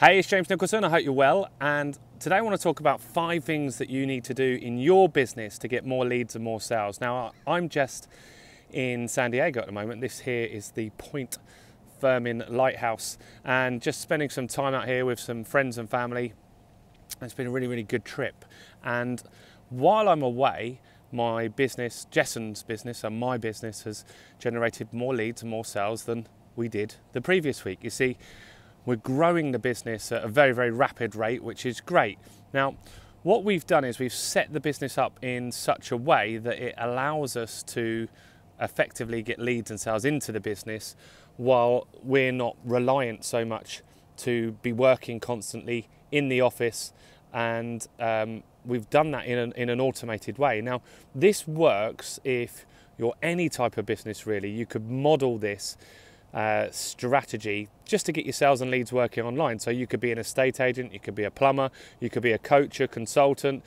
Hey, it's James Nicholson, I hope you're well, and today I want to talk about 5 things that you need to do in your business to get more leads and more sales. Now, I'm just in San Diego at the moment. This here is the Point Firmin Lighthouse, and just spending some time out here with some friends and family. It's been a really, really good trip, and while I'm away, my business, Jessen's business and my business, has generated more leads and more sales than we did the previous week. You see, we're growing the business at a very, very rapid rate, which is great. Now, what we've done is we've set the business up in such a way that it allows us to effectively get leads and sales into the business while we're not reliant so much to be working constantly in the office, and we've done that in an automated way. Now, this works if you're any type of business, really. You could model this strategy just to get your sales and leads working online. So you could be an estate agent, you could be a plumber, you could be a coach, a consultant,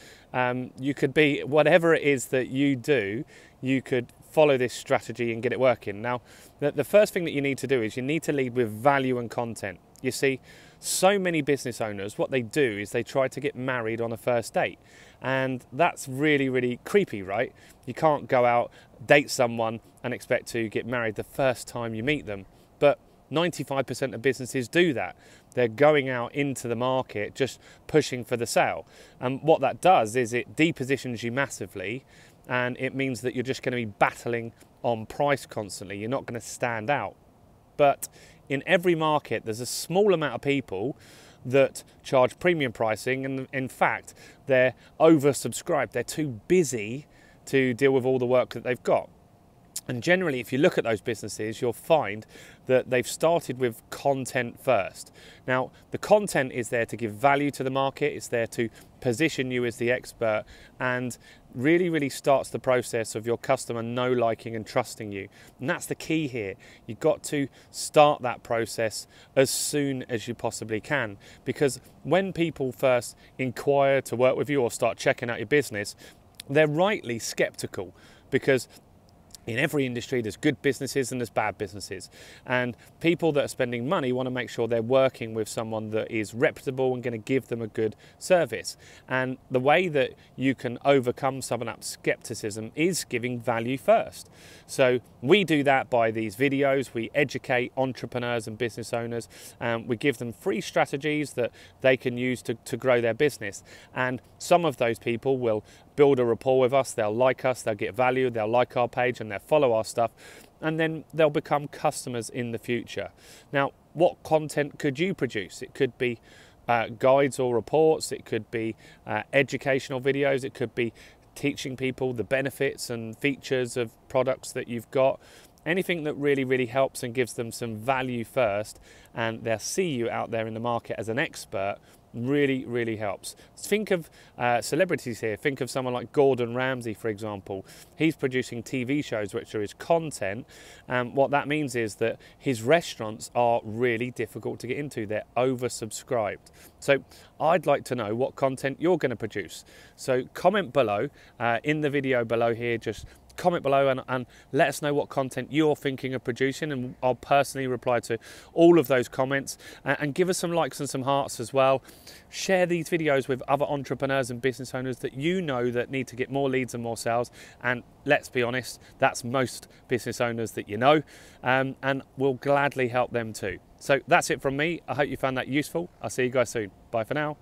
you could be whatever it is that you do. You could follow this strategy and get it working. Now, the first thing that you need to do is you need to lead with value and content. You see, so many business owners, what they do is they try to get married on a first date, and that's really, really creepy, right? You can't go out, date someone and expect to get married the first time you meet them, but 95% of businesses do that. They're going out into the market just pushing for the sale, and what that does is it depositions you massively, and it means that you're just going to be battling on price constantly. You're not going to stand out. But in every market, there's a small amount of people that charge premium pricing, and in fact, they're oversubscribed. They're too busy to deal with all the work that they've got. And generally, if you look at those businesses, you'll find that they've started with content first. Now, the content is there to give value to the market. It's there to position you as the expert, and really, really starts the process of your customer know, liking and trusting you. And that's the key here. You've got to start that process as soon as you possibly can, because when people first inquire to work with you or start checking out your business, they're rightly skeptical, because in every industry, there's good businesses and there's bad businesses. And people that are spending money want to make sure they're working with someone that is reputable and going to give them a good service. And the way that you can overcome some of that skepticism is giving value first. So we do that by these videos. We educate entrepreneurs and business owners, and we give them free strategies that they can use to grow their business. And some of those people will build a rapport with us, they'll like us, they'll get value, they'll like our page and they'll follow our stuff, and then they'll become customers in the future. Now, what content could you produce? It could be guides or reports, it could be educational videos, it could be teaching people the benefits and features of products that you've got. Anything that really, really helps and gives them some value first, and they'll see you out there in the market as an expert, really, really helps. Think of celebrities here. Think of someone like Gordon Ramsay, for example. He's producing TV shows, which are his content. What that means is that his restaurants are really difficult to get into. They're oversubscribed. So I'd like to know what content you're going to produce. So comment below, in the video below here, just comment below and let us know what content you're thinking of producing, and I'll personally reply to all of those comments, and give us some likes and some hearts as well. Share these videos with other entrepreneurs and business owners that you know that need to get more leads and more sales, and let's be honest, that's most business owners that you know, and we'll gladly help them too. So that's it from me. I hope you found that useful. I'll see you guys soon. Bye for now.